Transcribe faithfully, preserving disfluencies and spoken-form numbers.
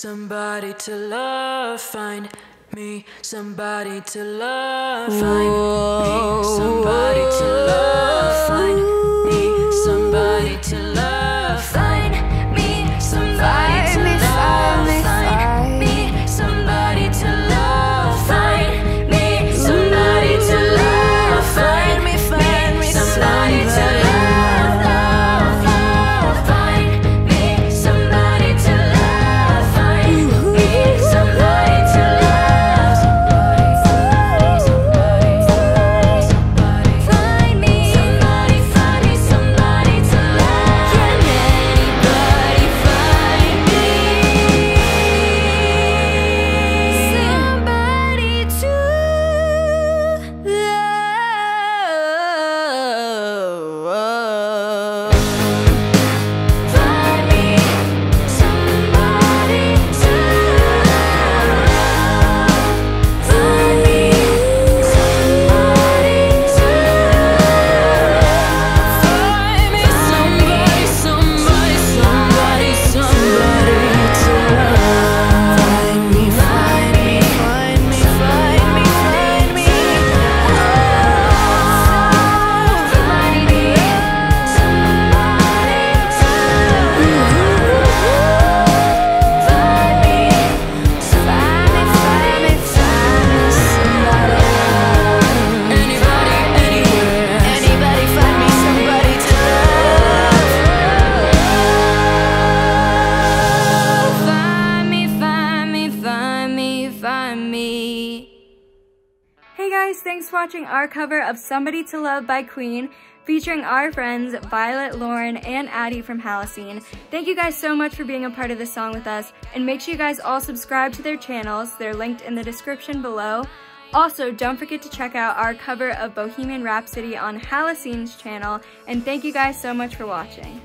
somebody to love, find me somebody to love, find me somebody to love, find me somebody to love, find me somebody to love, find me somebody to love, find me somebody to love, find me find me somebody to love. Thanks for watching our cover of Somebody to Love by Queen, featuring our friends Violet, Lauren, and Addie from Halocene. Thank you guys so much for being a part of this song with us, and make sure you guys all subscribe to their channels. They're linked in the description below. Also, don't forget to check out our cover of Bohemian Rhapsody on Halocene's channel, and thank you guys so much for watching.